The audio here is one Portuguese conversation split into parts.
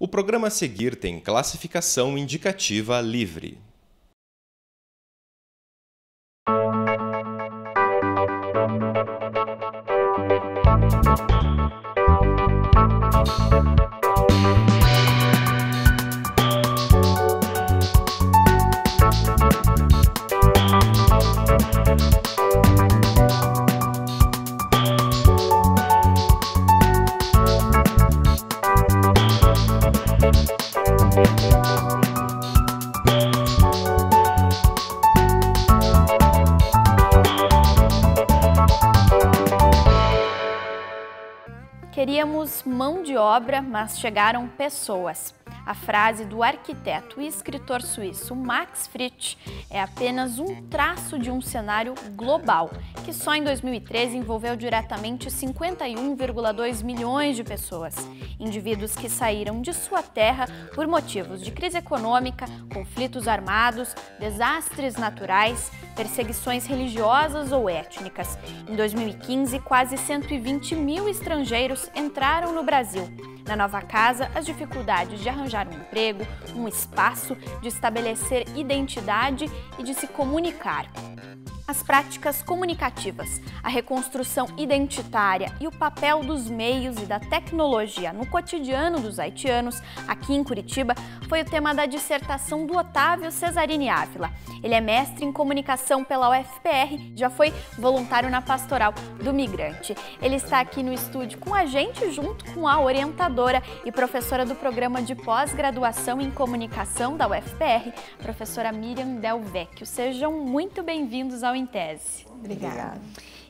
O programa a seguir tem classificação indicativa livre. Queríamos mão de obra, mas chegaram pessoas. A frase do arquiteto e escritor suíço Max Fritsch é apenas um traço de um cenário global, que só em 2013 envolveu diretamente 51,2 milhões de pessoas. Indivíduos que saíram de sua terra por motivos de crise econômica, conflitos armados, desastres naturais, perseguições religiosas ou étnicas. Em 2015, quase 120 mil estrangeiros entraram no Brasil. Na nova casa, as dificuldades de arranjar um emprego, um espaço, de estabelecer identidade e de se comunicar. As práticas comunicativas, a reconstrução identitária e o papel dos meios e da tecnologia no cotidiano dos haitianos, aqui em Curitiba, foi o tema da dissertação do Otávio Cesarini Ávila. Ele é mestre em comunicação pela UFPR, já foi voluntário na Pastoral do Migrante. Ele está aqui no estúdio com a gente, junto com a orientadora e professora do programa de pós-graduação em comunicação da UFPR, professora Miriam Del Vecchio. Sejam muito bem-vindos ao Em Tese. Obrigada.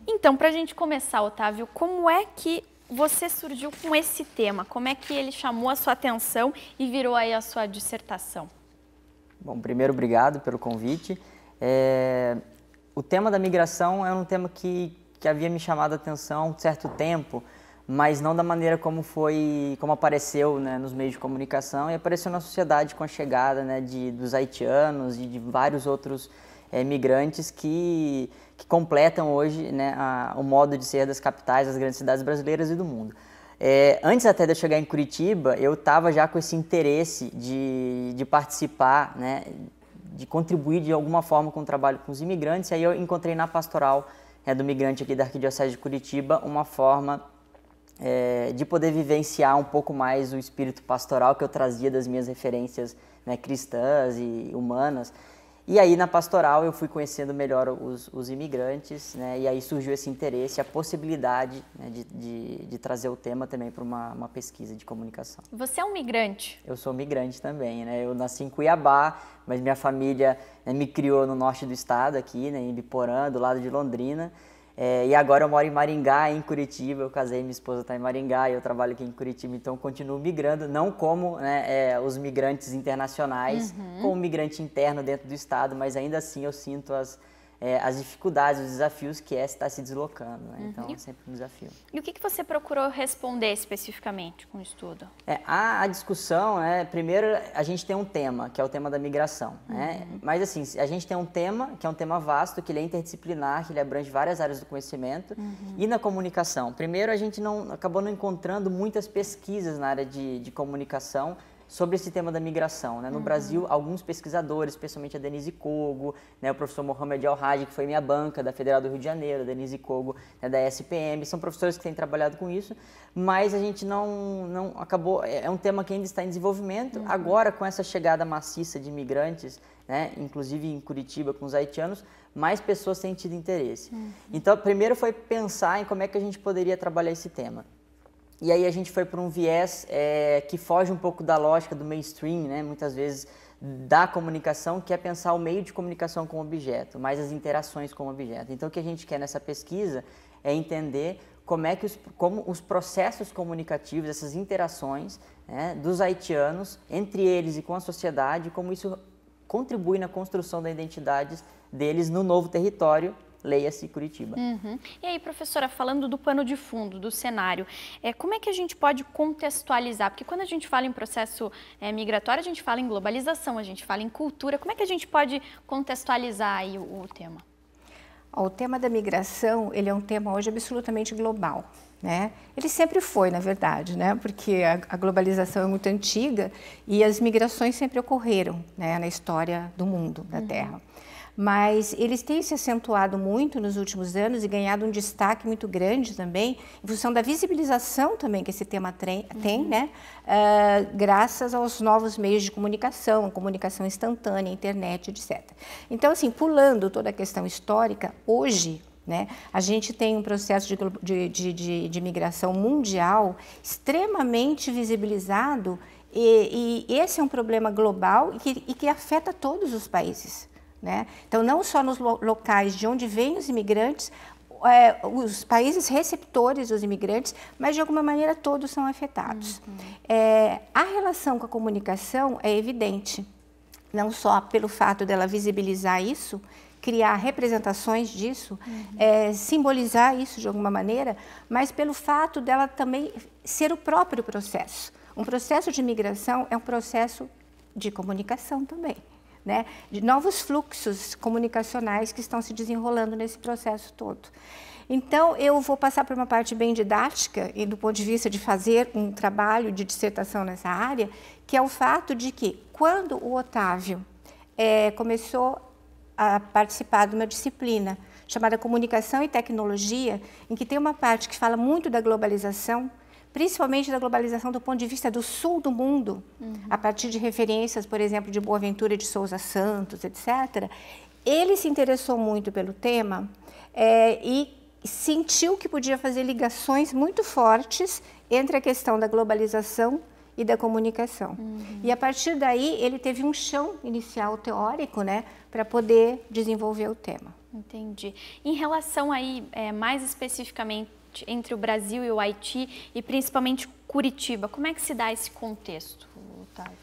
Então, para a gente começar, Otávio, como é que você surgiu com esse tema? Como é que ele chamou a sua atenção e virou aí a sua dissertação? Bom, primeiro, obrigado pelo convite. O tema da migração é um tema que havia me chamado a atenção há um certo tempo, mas não da maneira como apareceu, né, nos meios de comunicação, e apareceu na sociedade com a chegada, né, dos haitianos e de vários outros migrantes que completam hoje, né, o modo de ser das capitais, das grandes cidades brasileiras e do mundo. Antes até de eu chegar em Curitiba, eu estava já com esse interesse de participar, né, de contribuir de alguma forma com o trabalho com os imigrantes, e aí eu encontrei na Pastoral do Migrante aqui da Arquidiocese de Curitiba uma forma de poder vivenciar um pouco mais o espírito pastoral que eu trazia das minhas referências, né, cristãs e humanas. E aí, na Pastoral, eu fui conhecendo melhor os imigrantes, né? E aí surgiu esse interesse, a possibilidade, né, de trazer o tema também para uma pesquisa de comunicação. Você é um migrante? Eu sou migrante também, né? Eu nasci em Cuiabá, mas minha família, né, me criou no norte do estado, aqui, né, em Ibiporã, do lado de Londrina. E agora eu moro em Maringá, em Curitiba. Eu casei, minha esposa está em Maringá e eu trabalho aqui em Curitiba, então continuo migrando, não como, né, os migrantes internacionais, como migrante interno dentro do estado, mas ainda assim eu sinto as dificuldades, os desafios que estar se deslocando, né? Então é sempre um desafio. E o que você procurou responder especificamente com o estudo? A discussão é, primeiro, a gente tem um tema, que é o tema da migração, né? Mas assim, a gente tem um tema, que é um tema vasto, que ele é interdisciplinar, que ele abrange várias áreas do conhecimento, e na comunicação. Primeiro, a gente acabou não encontrando muitas pesquisas na área de comunicação sobre esse tema da migração, né? No Brasil, alguns pesquisadores, especialmente a Denise Cogo, né, o professor Mohamed Al-Hajj, que foi minha banca da Federal do Rio de Janeiro, a Denise Cogo, né, da SPM, são professores que têm trabalhado com isso, mas a gente não acabou, é um tema que ainda está em desenvolvimento. Agora, com essa chegada maciça de imigrantes, né, inclusive em Curitiba com os haitianos, mais pessoas têm tido interesse. Então, primeiro foi pensar em como é que a gente poderia trabalhar esse tema. E aí a gente foi para um viés que foge um pouco da lógica do mainstream, né, muitas vezes, da comunicação, que é pensar o meio de comunicação como objeto, mas as interações como objeto. Então, o que a gente quer nessa pesquisa é entender como os processos comunicativos, essas interações, né, dos haitianos, entre eles e com a sociedade, como isso contribui na construção da identidade deles no novo território, leia-se Curitiba. E aí, professora, falando do pano de fundo, do cenário, como é que a gente pode contextualizar? Porque quando a gente fala em processo migratório, a gente fala em globalização, a gente fala em cultura. Como é que a gente pode contextualizar aí o tema? O tema da migração, ele é um tema hoje absolutamente global, né? Ele sempre foi, na verdade, né? Porque a globalização é muito antiga e as migrações sempre ocorreram, né? Na história do mundo, da Terra. Mas eles têm se acentuado muito nos últimos anos e ganhado um destaque muito grande também, em função da visibilização também que esse tema tem, né? Graças aos novos meios de comunicação, comunicação instantânea, internet, etc. Então, assim, pulando toda a questão histórica, hoje, né, a gente tem um processo de migração mundial extremamente visibilizado e esse é um problema global e que afeta todos os países. Né? Então, não só nos locais de onde vêm os imigrantes, os países receptores dos imigrantes, mas de alguma maneira todos são afetados. A relação com a comunicação é evidente, não só pelo fato dela visibilizar isso, criar representações disso, simbolizar isso de alguma maneira, mas pelo fato dela também ser o próprio processo. Um processo de migração é um processo de comunicação também. Né, de novos fluxos comunicacionais que estão se desenrolando nesse processo todo. Então, eu vou passar por uma parte bem didática e do ponto de vista de fazer um trabalho de dissertação nessa área, que é o fato de que, quando o Otávio começou a participar de uma disciplina chamada Comunicação e Tecnologia, em que tem uma parte que fala muito da globalização, principalmente da globalização do ponto de vista do sul do mundo, a partir de referências, por exemplo, de Boaventura de Souza Santos, etc., ele se interessou muito pelo tema e sentiu que podia fazer ligações muito fortes entre a questão da globalização e da comunicação. E a partir daí, ele teve um chão inicial teórico, né, para poder desenvolver o tema. Entendi. Em relação aí, mais especificamente, entre o Brasil e o Haiti e principalmente Curitiba. Como é que se dá esse contexto, Otávio?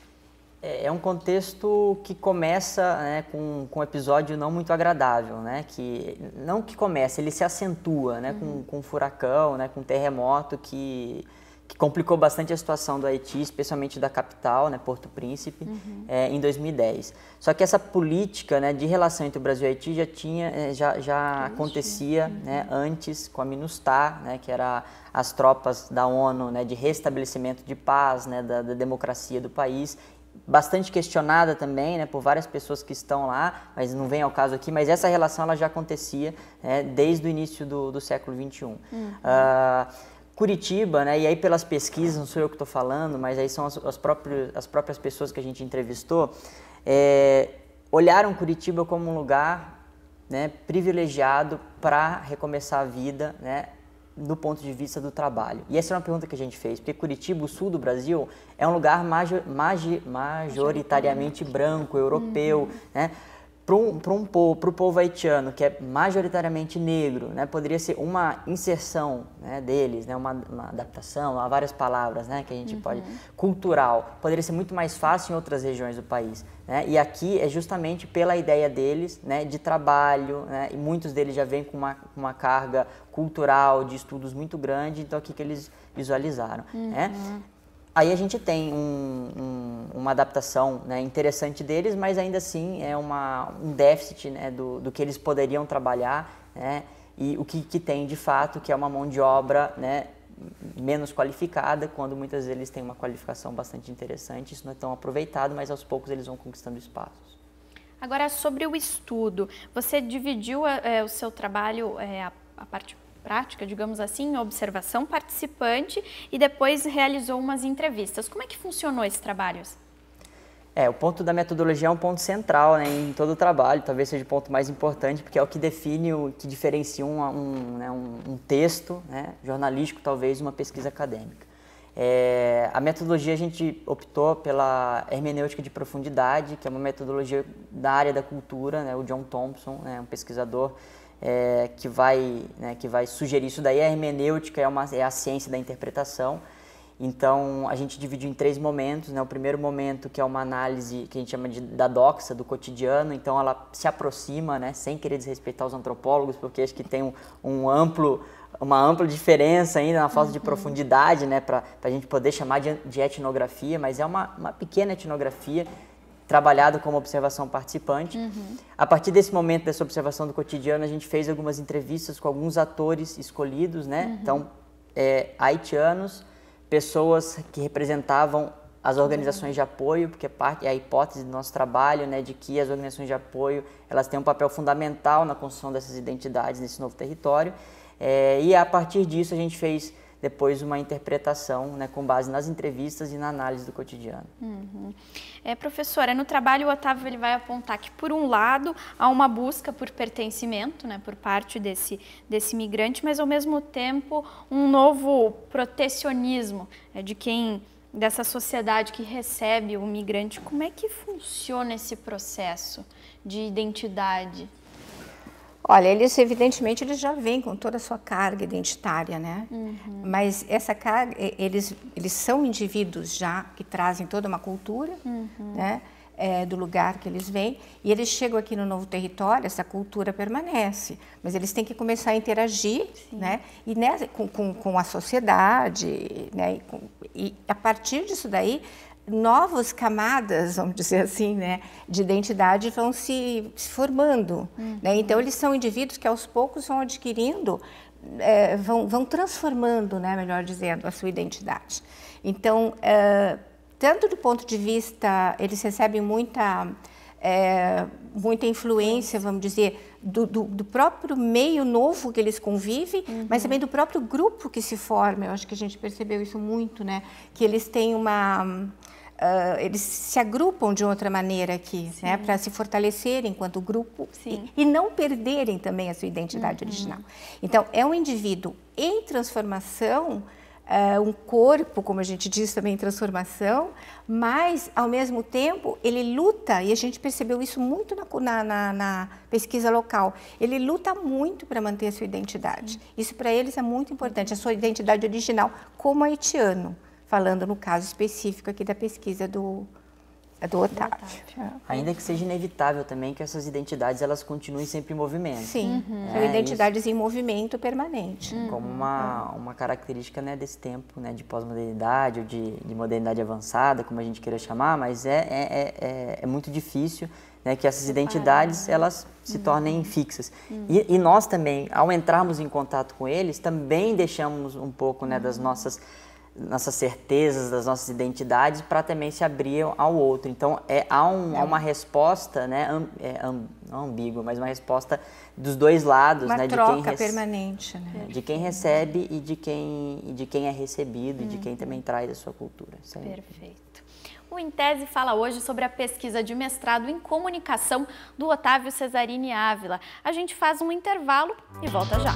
É um contexto que começa, né, com um episódio não muito agradável, né? Que não que começa, ele se acentua, né? Com um furacão, né? Com um terremoto que complicou bastante a situação do Haiti, especialmente da capital, né, Porto Príncipe, em 2010. Só que essa política, né, de relação entre o Brasil e o Haiti já acontecia, né, antes com a Minustah, né, que era as tropas da ONU, né, de restabelecimento de paz, né, da democracia do país, bastante questionada também, né, por várias pessoas que estão lá, mas não vem ao caso aqui, mas essa relação ela já acontecia, né, desde o início do século XXI. Curitiba, né, e aí pelas pesquisas, não sou eu que estou falando, mas aí são as próprias pessoas que a gente entrevistou, olharam Curitiba como um lugar, né, privilegiado para recomeçar a vida, né, do ponto de vista do trabalho. E essa é uma pergunta que a gente fez, porque Curitiba, o sul do Brasil, é um lugar majoritariamente branco, europeu, né? Para o povo haitiano, que é majoritariamente negro, né, poderia ser uma inserção, né, deles, né, uma adaptação, há várias palavras, né, que a gente pode... Cultural, poderia ser muito mais fácil em outras regiões do país. Né, e aqui é justamente pela ideia deles, né, de trabalho, né, e muitos deles já vêm com uma carga cultural, de estudos muito grande, então aqui que eles visualizaram. Né. Aí a gente tem uma adaptação, né, interessante deles, mas ainda assim é um déficit, né, do que eles poderiam trabalhar, né, e o que tem de fato, que é uma mão de obra, né, menos qualificada, quando muitas vezes eles têm uma qualificação bastante interessante, isso não é tão aproveitado, mas aos poucos eles vão conquistando espaços. Agora, sobre o estudo, você dividiu o seu trabalho, a parte prática, digamos assim, observação participante e depois realizou umas entrevistas. Como é que funcionou esse trabalho? O ponto da metodologia é um ponto central, né, em todo o trabalho, talvez seja o ponto mais importante, porque é o que define, que diferencia né, um texto, né, jornalístico, talvez, uma pesquisa acadêmica. A metodologia a gente optou pela hermenêutica de profundidade, que é uma metodologia da área da cultura, né, o John Thompson, né, um pesquisador que vai sugerir isso daí. A hermenêutica é a ciência da interpretação. Então, a gente dividiu em três momentos, né? O primeiro momento, que é uma análise que a gente chama da doxa, do cotidiano. Então, ela se aproxima, né, sem querer desrespeitar os antropólogos, porque acho que tem uma ampla diferença ainda na falta de profundidade, né, para a gente poder chamar de etnografia, mas é uma pequena etnografia trabalhado como observação participante. Uhum. A partir desse momento, dessa observação do cotidiano, a gente fez algumas entrevistas com alguns atores escolhidos, né? Uhum. Então, haitianos, pessoas que representavam as organizações de apoio, porque é a hipótese do nosso trabalho, né? De que as organizações de apoio, elas têm um papel fundamental na construção dessas identidades nesse novo território. E a partir disso, a gente fez depois uma interpretação, né, com base nas entrevistas e na análise do cotidiano. Uhum. Professora, no trabalho o Otávio ele vai apontar que, por um lado, há uma busca por pertencimento, né, por parte desse migrante, mas, ao mesmo tempo, um novo protecionismo dessa sociedade que recebe o migrante. Como é que funciona esse processo de identidade? Olha, eles evidentemente já vêm com toda a sua carga identitária, né? Uhum. Mas essa carga, eles são indivíduos já que trazem toda uma cultura, uhum, né? Do lugar que eles vêm, e eles chegam aqui no novo território, essa cultura permanece, mas eles têm que começar a interagir, né? E com a sociedade, né? E a partir disso daí, novas camadas, vamos dizer assim, né, de identidade vão se formando, uhum, né? Então eles são indivíduos que aos poucos vão adquirindo, vão transformando, né, melhor dizendo, a sua identidade. Então, tanto do ponto de vista, eles recebem muita influência, vamos dizer, do próprio meio novo que eles convivem, uhum, mas também do próprio grupo que se forma. Eu acho que a gente percebeu isso muito, né? Que eles têm eles se agrupam de outra maneira aqui, sim, né, para se fortalecerem enquanto grupo e não perderem também a sua identidade, uhum, original. Então, é um indivíduo em transformação, um corpo, como a gente diz, também em transformação, mas, ao mesmo tempo, ele luta, e a gente percebeu isso muito na pesquisa local, ele luta muito para manter a sua identidade. Isso, para eles, é muito importante, a sua identidade original como haitiano, falando no caso específico aqui da pesquisa do Otávio. Ainda que seja inevitável também que essas identidades elas continuem sempre em movimento. Sim, uhum, são identidades em movimento permanente. Uhum. Como uma característica, né, desse tempo, né, de pós-modernidade ou de modernidade avançada, como a gente queira chamar, mas é muito difícil, né, que essas identidades elas se tornem, uhum, fixas. Uhum. E nós também, ao entrarmos em contato com eles, também deixamos um pouco, né, das nossas certezas, das nossas identidades, para também se abrir ao outro. Então, há uma resposta, né, ambígua, mas uma resposta dos dois lados. Uma, né, troca permanente. Né? De quem recebe e de quem é recebido, e de quem também traz a sua cultura. Sempre. Perfeito. O Em Tese fala hoje sobre a pesquisa de mestrado em comunicação do Otávio Cesarini Ávila. A gente faz um intervalo e volta já.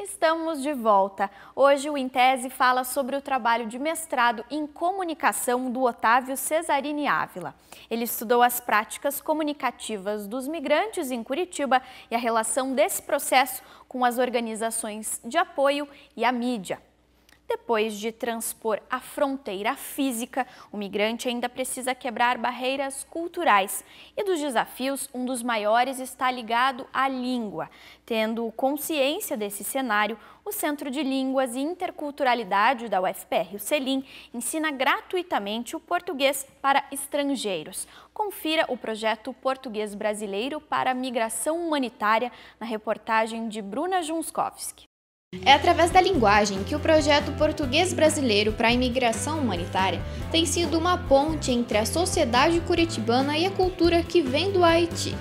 Estamos de volta. Hoje o Em Tese fala sobre o trabalho de mestrado em comunicação do Otávio Cesarini Ávila. Ele estudou as práticas comunicativas dos migrantes em Curitiba e a relação desse processo com as organizações de apoio e a mídia. Depois de transpor a fronteira física, o migrante ainda precisa quebrar barreiras culturais. E dos desafios, um dos maiores está ligado à língua. Tendo consciência desse cenário, o Centro de Línguas e Interculturalidade da UFPR, o Celin, ensina gratuitamente o português para estrangeiros. Confira o projeto Português Brasileiro para Migração Humanitária na reportagem de Bruna Junskowski. É através da linguagem que o projeto Português Brasileiro para a Imigração Humanitária tem sido uma ponte entre a sociedade curitibana e a cultura que vem do Haiti.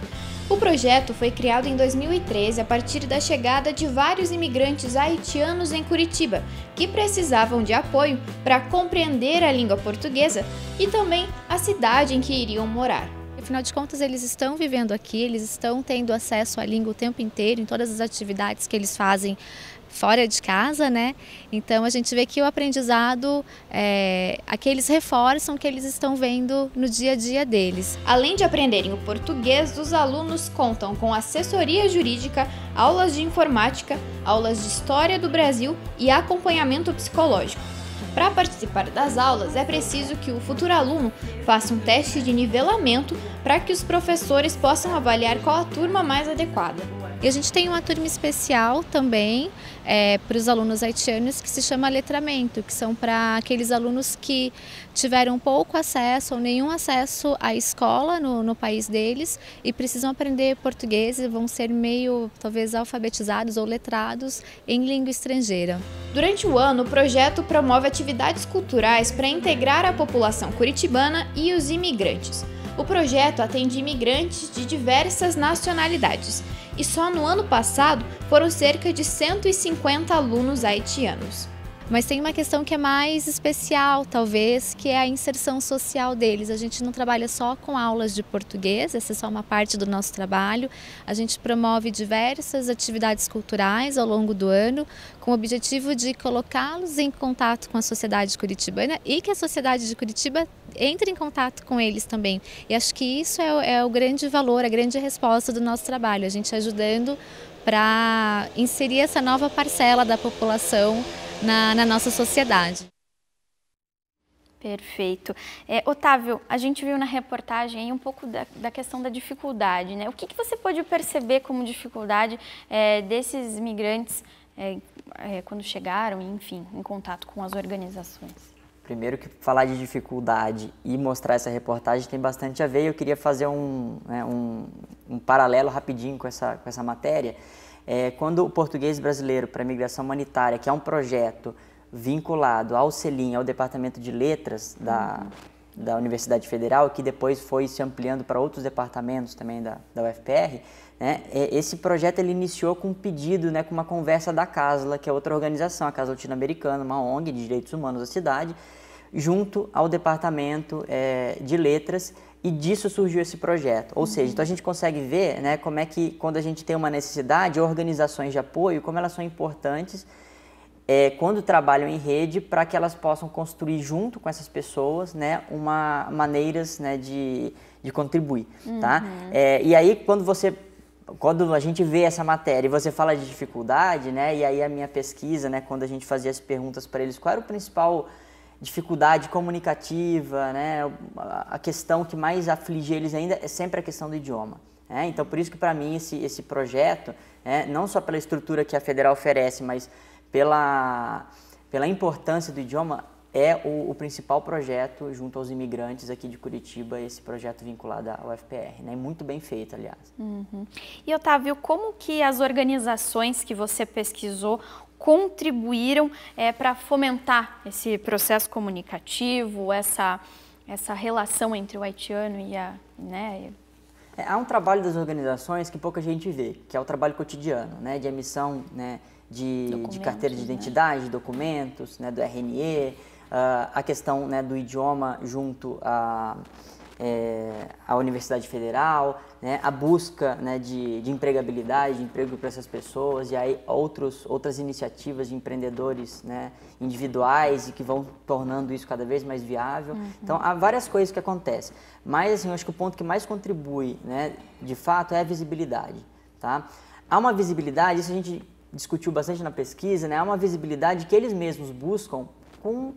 O projeto foi criado em 2013 a partir da chegada de vários imigrantes haitianos em Curitiba, que precisavam de apoio para compreender a língua portuguesa e também a cidade em que iriam morar. Afinal de contas, eles estão vivendo aqui, eles estão tendo acesso à língua o tempo inteiro, em todas as atividades que eles fazem fora de casa, né? Então a gente vê que o aprendizado aqui eles reforçam que eles estão vendo no dia a dia deles. Além de aprenderem o português, os alunos contam com assessoria jurídica, aulas de informática, aulas de história do Brasil e acompanhamento psicológico. Para participar das aulas, é preciso que o futuro aluno faça um teste de nivelamento para que os professores possam avaliar qual a turma mais adequada. E a gente tem uma turma especial também para os alunos haitianos que se chama letramento, que são para aqueles alunos que tiveram pouco acesso ou nenhum acesso à escola no país deles e precisam aprender português e vão ser meio, talvez, alfabetizados ou letrados em língua estrangeira. Durante o ano, o projeto promove atividades culturais para integrar a população curitibana e os imigrantes. O projeto atende imigrantes de diversas nacionalidades e só no ano passado foram cerca de 150 alunos haitianos. Mas tem uma questão que é mais especial, talvez, que é a inserção social deles. A gente não trabalha só com aulas de português, essa é só uma parte do nosso trabalho. A gente promove diversas atividades culturais ao longo do ano, com o objetivo de colocá-los em contato com a sociedade curitibana e que a sociedade de Curitiba entre em contato com eles também. E acho que isso é o grande valor, a grande resposta do nosso trabalho, a gente ajudando para inserir essa nova parcela da população na nossa sociedade. Perfeito. Otávio, a gente viu na reportagem aí um pouco da questão da dificuldade, né? O que você pode perceber como dificuldade desses migrantes quando chegaram, enfim, em contato com as organizações? Primeiro que falar de dificuldade e mostrar essa reportagem tem bastante a ver. Eu queria fazer um paralelo rapidinho com essa matéria. Quando o Português Brasileiro para Migração Humanitária, que é um projeto vinculado ao Celin, ao Departamento de Letras da Universidade Federal, que depois foi se ampliando para outros departamentos também da UFPR, né? Esse projeto ele iniciou com um pedido, né, com uma conversa da CASLA, que é outra organização, a CASLA Latino-Americana, uma ONG de direitos humanos da cidade, junto ao Departamento de Letras, e disso surgiu esse projeto. Ou seja, então a gente consegue ver, né, como é que quando a gente tem uma necessidade, organizações de apoio, como elas são importantes quando trabalham em rede para que elas possam construir junto com essas pessoas, né, maneiras, né, de contribuir. Tá? E aí quando a gente vê essa matéria e você fala de dificuldade, né, e aí a minha pesquisa, né, quando a gente fazia as perguntas para eles, qual era o principal dificuldade comunicativa, né? A questão que mais aflige eles ainda é sempre a questão do idioma. Né? Então, por isso que para mim esse projeto, né, não só pela estrutura que a Federal oferece, mas pela importância do idioma, é o principal projeto junto aos imigrantes aqui de Curitiba, esse projeto vinculado ao UFPR, né? Muito bem feito, aliás. E, Otávio, como que as organizações que você pesquisou contribuíram para fomentar esse processo comunicativo, essa relação entre o haitiano e a... né? Há um trabalho das organizações que pouca gente vê, que é o trabalho cotidiano, né, de emissão, né, de carteira de identidade, né, documentos, né, do RNE, a questão, né, do idioma junto à Universidade Federal, né, a busca, né, de empregabilidade, de emprego para essas pessoas, e aí outras iniciativas de empreendedores, né, individuais, e que vão tornando isso cada vez mais viável. Então, há várias coisas que acontecem, mas assim, eu acho que o ponto que mais contribui, né, de fato, é a visibilidade. Tá? Há uma visibilidade, isso a gente discutiu bastante na pesquisa, né, há uma visibilidade que eles mesmos buscam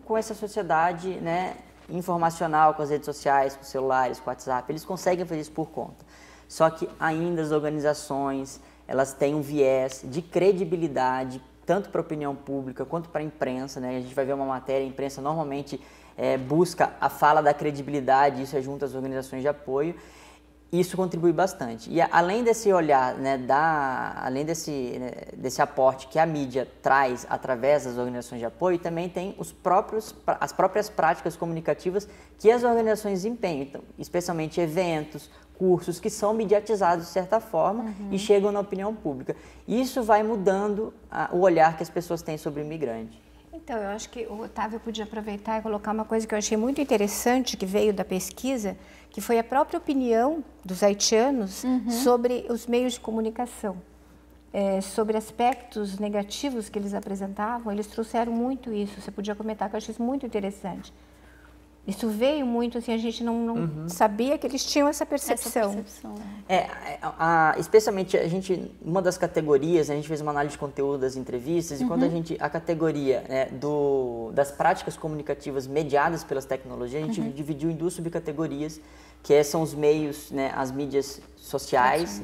com essa sociedade, né, informacional, com as redes sociais, com os celulares, com o WhatsApp, eles conseguem fazer isso por conta. Só que ainda as organizações, elas têm um viés de credibilidade, tanto para a opinião pública quanto para a imprensa, né? A gente vai ver uma matéria, a imprensa normalmente busca a fala da credibilidade, isso é junto às organizações de apoio, isso contribui bastante. E além desse olhar, né, além desse aporte que a mídia traz através das organizações de apoio, também tem as próprias práticas comunicativas que as organizações empenham, então, especialmente eventos, cursos que são mediatizados de certa forma e chegam na opinião pública. Isso vai mudando o olhar que as pessoas têm sobre o imigrante. Então, eu acho que o Otávio podia aproveitar e colocar uma coisa que eu achei muito interessante, que veio da pesquisa, que foi a própria opinião dos haitianos sobre os meios de comunicação, sobre aspectos negativos que eles apresentavam. Eles trouxeram muito isso, você podia comentar, que eu achei isso muito interessante. Isso veio muito, assim, a gente não sabia que eles tinham essa percepção. Especialmente, uma das categorias, a gente fez uma análise de conteúdo das entrevistas, e quando a categoria das práticas comunicativas mediadas pelas tecnologias, a gente dividiu em duas subcategorias, que são os meios, as mídias sociais,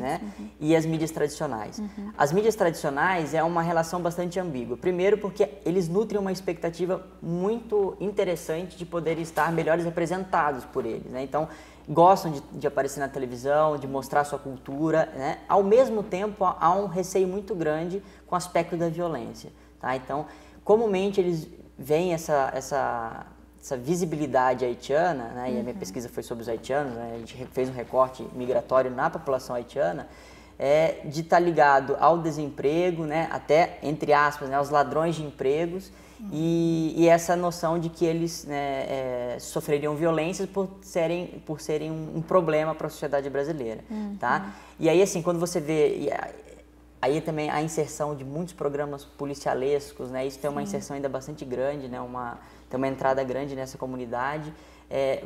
e as mídias tradicionais. As mídias tradicionais é uma relação bastante ambígua. Primeiro, porque eles nutrem uma expectativa muito interessante de poder estar melhores representados por eles, Então, gostam de aparecer na televisão, de mostrar sua cultura, Ao mesmo tempo, há um receio muito grande com o aspecto da violência, Então, comumente eles veem essa visibilidade haitiana, e a minha pesquisa foi sobre os haitianos, a gente fez um recorte migratório na população haitiana, de estar ligado ao desemprego, até, entre aspas, aos ladrões de empregos, e essa noção de que eles sofreriam violências por serem um problema para a sociedade brasileira. E aí, assim, quando você vê... Aí também a inserção de muitos programas policialescos, Isso tem uma inserção ainda bastante grande, tem uma entrada grande nessa comunidade,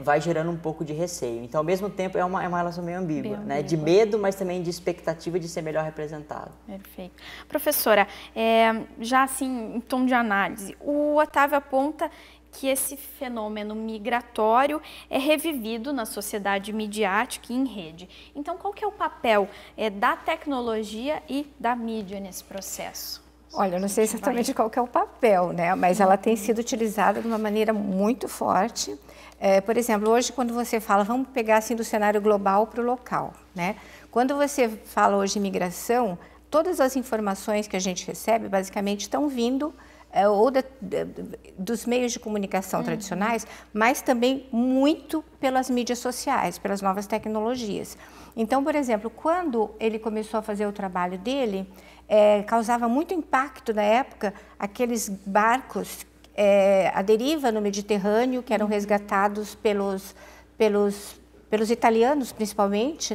vai gerando um pouco de receio. Então, ao mesmo tempo, é uma relação meio ambígua, De medo, mas também de expectativa de ser melhor representado. Perfeito. Professora, já assim, em tom de análise, o Otávio aponta que esse fenômeno migratório é revivido na sociedade midiática e em rede. Então, qual que é o papel da tecnologia e da mídia nesse processo? Olha, eu não sei exatamente qual que é o papel, mas ela tem sido utilizada de uma maneira muito forte. Por exemplo, hoje quando você fala, vamos pegar assim do cenário global para o local, Quando você fala hoje em migração, todas as informações que a gente recebe basicamente estão vindo ou dos meios de comunicação tradicionais, mas também muito pelas mídias sociais, pelas novas tecnologias. Então, por exemplo, quando ele começou a fazer o trabalho dele, causava muito impacto na época aqueles barcos à deriva no Mediterrâneo, que eram resgatados pelos italianos, principalmente,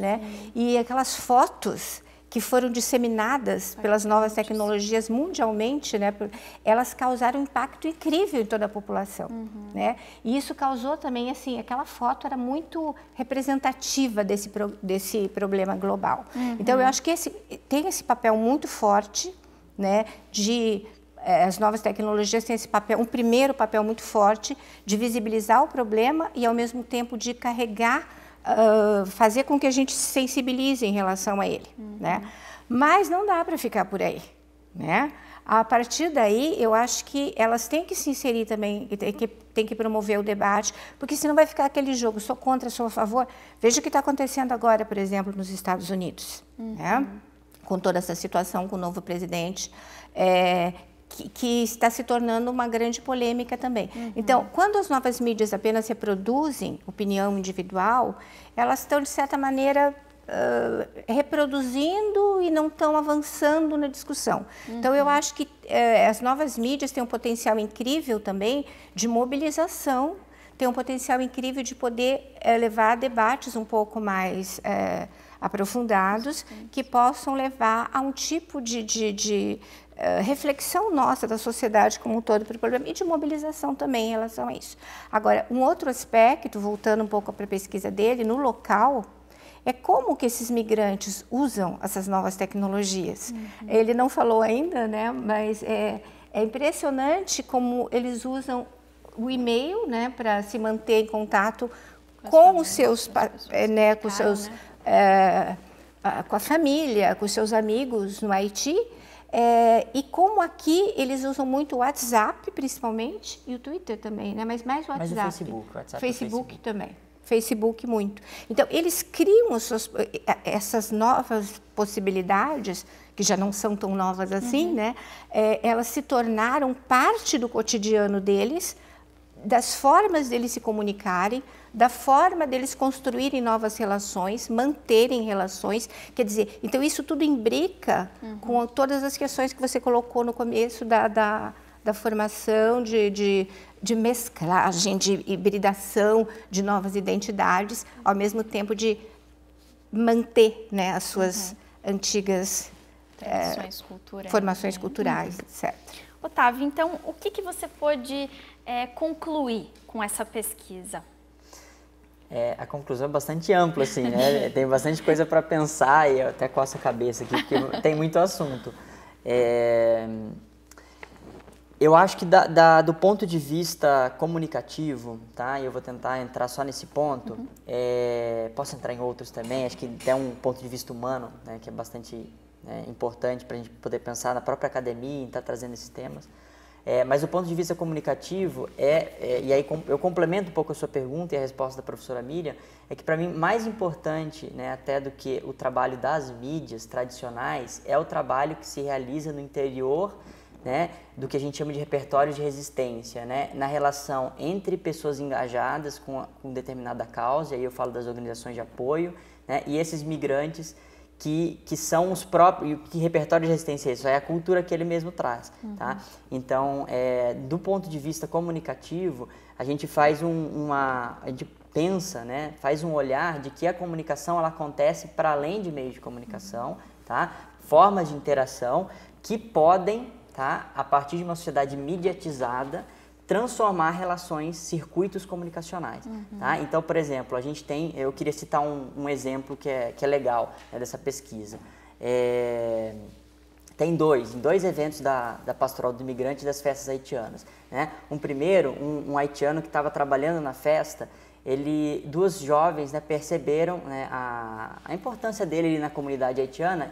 E aquelas fotos que foram disseminadas pelas novas tecnologias mundialmente, elas causaram um impacto incrível em toda a população, E isso causou também, assim, aquela foto era muito representativa desse problema global. Então, eu acho que tem esse papel muito forte, as novas tecnologias têm esse papel, um primeiro papel muito forte de visibilizar o problema e, ao mesmo tempo, de carregar fazer com que a gente se sensibilize em relação a ele, Mas não dá para ficar por aí, A partir daí, eu acho que elas têm que se inserir também, têm que promover o debate, porque senão vai ficar aquele jogo, sou contra, sou a favor. Veja o que está acontecendo agora, por exemplo, nos Estados Unidos, Com toda essa situação, com o novo presidente, que está se tornando uma grande polêmica também. Então, quando as novas mídias apenas reproduzem opinião individual, elas estão, de certa maneira, reproduzindo e não estão avançando na discussão. Então, eu acho que as novas mídias têm um potencial incrível também de mobilização, têm um potencial incrível de poder levar a debates um pouco mais aprofundados, que possam levar a um tipo de reflexão nossa da sociedade como um todo para o problema e de mobilização também em relação a isso. Agora, um outro aspecto, voltando um pouco para a pesquisa dele, no local, é como que esses migrantes usam essas novas tecnologias. Ele não falou ainda, mas é impressionante como eles usam o e-mail, para se manter em contato com os seus... com a família, com os seus amigos no Haiti. E como aqui eles usam muito o WhatsApp, principalmente, e o Twitter também, mas mais o WhatsApp. Mas o Facebook também. Facebook muito. Então, eles criam essas novas possibilidades, que já não são tão novas assim, né? Elas se tornaram parte do cotidiano deles, das formas deles se comunicarem, da forma deles construírem novas relações, manterem relações, quer dizer, então isso tudo imbrica com todas as questões que você colocou no começo da formação, de mesclagem, de hibridação, de novas identidades, ao mesmo tempo de manter, né, as suas antigas culturais, formações culturais, etc. Otávio, então, o que você pôde concluir com essa pesquisa? A conclusão é bastante ampla, assim, né? Tem bastante coisa para pensar e eu até coço a cabeça aqui, porque tem muito assunto. Eu acho que do ponto de vista comunicativo, tá? Eu vou tentar entrar só nesse ponto. Posso entrar em outros também, acho que até um ponto de vista humano, né, que é bastante importante para a gente poder pensar na própria academia e estar trazendo esses temas. Mas o ponto de vista comunicativo e aí eu complemento um pouco a sua pergunta e a resposta da professora Miriam, é que para mim mais importante, né, até do que o trabalho das mídias tradicionais, é o trabalho que se realiza no interior, né, do que a gente chama de repertório de resistência, né, na relação entre pessoas engajadas com determinada causa, e aí eu falo das organizações de apoio, né, e esses migrantes que são os próprios, que repertório de resistência é isso, é a cultura que ele mesmo traz, tá? Então, do ponto de vista comunicativo, a gente faz a gente pensa, né, faz um olhar de que a comunicação ela acontece para além de meios de comunicação, tá? Formas de interação que podem, tá, a partir de uma sociedade mediatizada, transformar relações, circuitos comunicacionais. Tá? Então, por exemplo, eu queria citar um exemplo que é legal, né, dessa pesquisa. Tem dois eventos da Pastoral do Imigrante e das festas haitianas. Né? Um haitiano que estava trabalhando na festa, duas jovens, né, perceberam, né, a importância dele ali na comunidade haitiana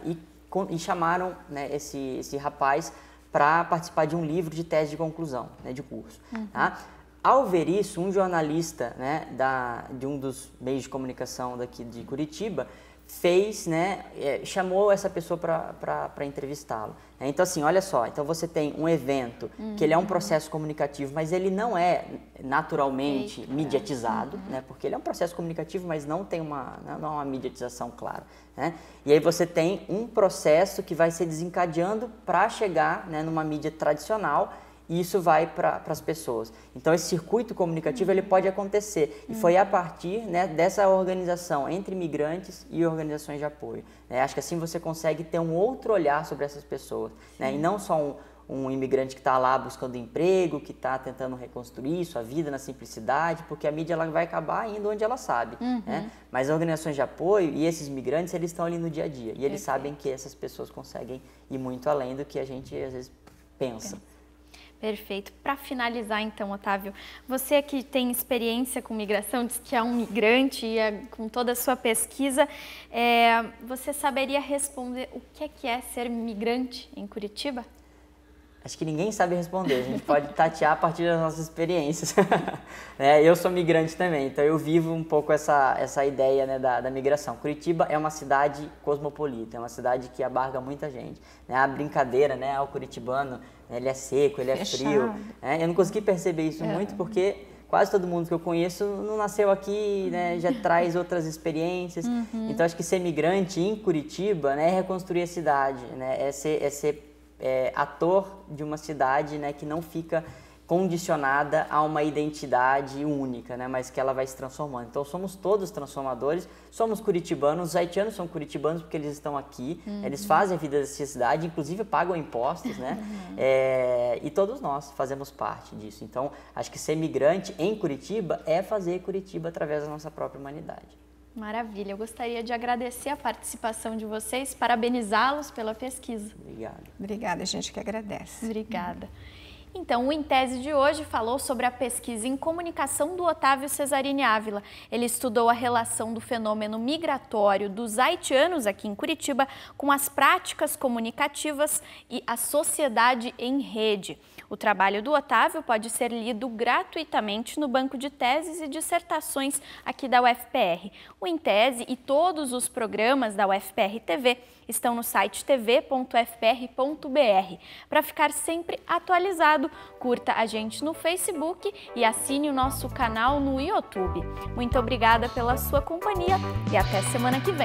e chamaram, né, esse rapaz para participar de um livro de tese de conclusão, né, de curso. Tá? Ao ver isso, um jornalista, né, de um dos meios de comunicação daqui de Curitiba, né, chamou essa pessoa para entrevistá-lo. Então, assim, olha só, então você tem um evento que ele é um processo comunicativo, mas ele não é naturalmente mediatizado, né, porque ele é um processo comunicativo, mas não há uma mediatização clara. Né? E aí você tem um processo que vai se desencadeando para chegar, né, numa mídia tradicional, e isso vai para as pessoas. Então, esse circuito comunicativo ele pode acontecer. E foi a partir, né, dessa organização entre migrantes e organizações de apoio. Acho que assim você consegue ter um outro olhar sobre essas pessoas. Né? E não só um imigrante que está lá buscando emprego, que está tentando reconstruir sua vida na simplicidade, porque a mídia ela vai acabar indo onde ela sabe. Né? Mas as organizações de apoio e esses migrantes, eles estão ali no dia a dia. E eles sabem que essas pessoas conseguem ir muito além do que a gente, às vezes, pensa. Perfeito. Para finalizar, então, Otávio, você que tem experiência com migração, diz que é um migrante e com toda a sua pesquisa, você saberia responder o que é ser migrante em Curitiba? Acho que ninguém sabe responder, a gente pode tatear a partir das nossas experiências. Eu sou migrante também, então eu vivo um pouco essa ideia, né, da migração. Curitiba é uma cidade cosmopolita, é uma cidade que abarca muita gente. Né? A brincadeira, né, ao curitibano, ele é seco, ele é frio. Né? Eu não consegui perceber isso muito porque quase todo mundo que eu conheço não nasceu aqui, né, já traz outras experiências. Então acho que ser migrante em Curitiba, né, é reconstruir a cidade, né, é ser ator de uma cidade, né, que não fica condicionada a uma identidade única, né, mas que ela vai se transformando. Então somos todos transformadores, somos curitibanos, os haitianos são curitibanos porque eles estão aqui, eles fazem a vida dessa cidade, inclusive pagam impostos, né, e todos nós fazemos parte disso. Então acho que ser migrante em Curitiba é fazer Curitiba através da nossa própria humanidade. Maravilha, eu gostaria de agradecer a participação de vocês, parabenizá-los pela pesquisa. Obrigada. Obrigada, a gente que agradece. Obrigada. Então, o Em Tese de hoje falou sobre a pesquisa em comunicação do Otávio Cesarini Ávila. Ele estudou a relação do fenômeno migratório dos haitianos aqui em Curitiba com as práticas comunicativas e a sociedade em rede. O trabalho do Otávio pode ser lido gratuitamente no banco de teses e dissertações aqui da UFPR. O Em Tese e todos os programas da UFPR TV estão no site tv.ufpr.br. Para ficar sempre atualizado, curta a gente no Facebook e assine o nosso canal no YouTube. Muito obrigada pela sua companhia e até semana que vem.